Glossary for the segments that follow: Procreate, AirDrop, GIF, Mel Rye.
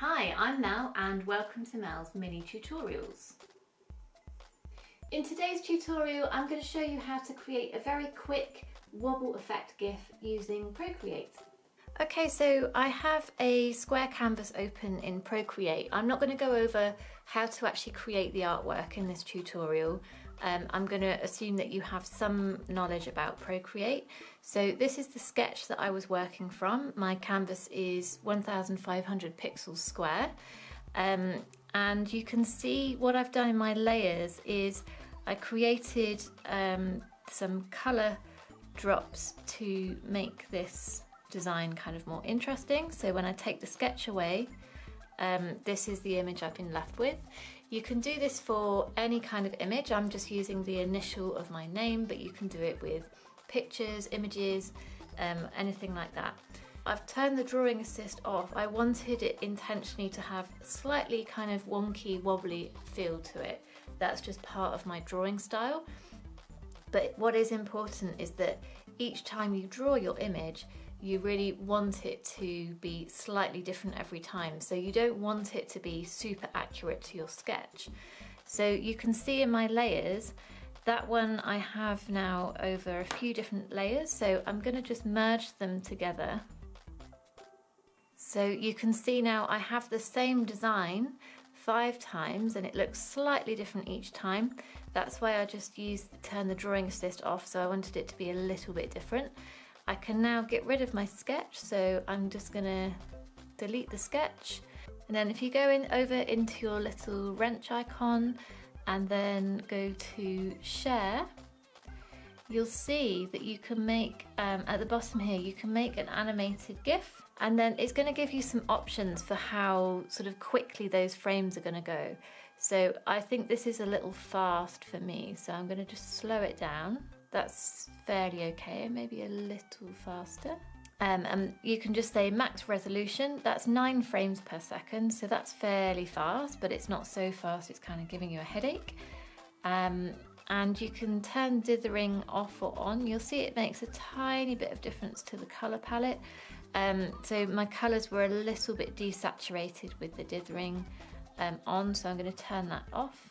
Hi, I'm Mel and welcome to Mel's Mini Tutorials. In today's tutorial, I'm going to show you how to create a very quick wobble effect GIF using Procreate. Okay, so I have a square canvas open in Procreate. I'm not going to go over how to actually create the artwork in this tutorial. I'm going to assume that you have some knowledge about Procreate. So this is the sketch that I was working from. My canvas is 1,500 pixels square. And you can see what I've done in my layers is I created some colour drops to make this design kind of more interesting. So when I take the sketch away, this is the image I've been left with. You can do this for any kind of image. I'm just using the initial of my name, but you can do it with pictures, images, anything like that. I've turned the drawing assist off. I wanted it intentionally to have slightly kind of wonky, wobbly feel to it. That's just part of my drawing style. But what is important is that each time you draw your image, you really want it to be slightly different every time. So you don't want it to be super accurate to your sketch. So you can see in my layers, that one I have now over a few different layers. So I'm going to just merge them together. So you can see now I have the same design 5 times and it looks slightly different each time. That's why I just turned the drawing assist off, so I wanted it to be a little bit different. I can now get rid of my sketch, so I'm just gonna delete the sketch. And then if you go over into your little wrench icon and then go to share, you'll see that you can make, at the bottom here, you can make an animated GIF, and then it's gonna give you some options for how sort of quickly those frames are gonna go. So I think this is a little fast for me, so I'm gonna just slow it down. That's fairly okay, maybe a little faster. And you can just say max resolution, that's 9 frames per second, so that's fairly fast, but it's not so fast, it's kind of giving you a headache. And you can turn dithering off or on. You'll see it makes a tiny bit of difference to the colour palette. So my colours were a little bit desaturated with the dithering on, so I'm going to turn that off.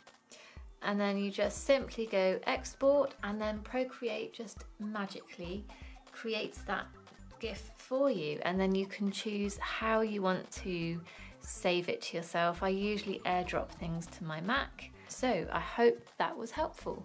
And then you just simply go export, and then Procreate just magically creates that GIF for you, and then you can choose how you want to save it to yourself. I usually airdrop things to my Mac. So I hope that was helpful.